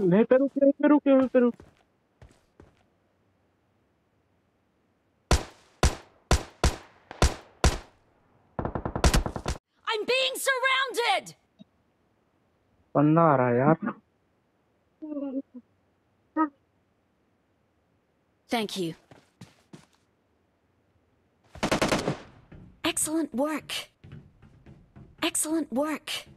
नहीं पेरू पेरू पेरू पेरू पेरू I'm being surrounded. पन्ना आ रहा है यार. Thank you. Excellent work. Excellent work.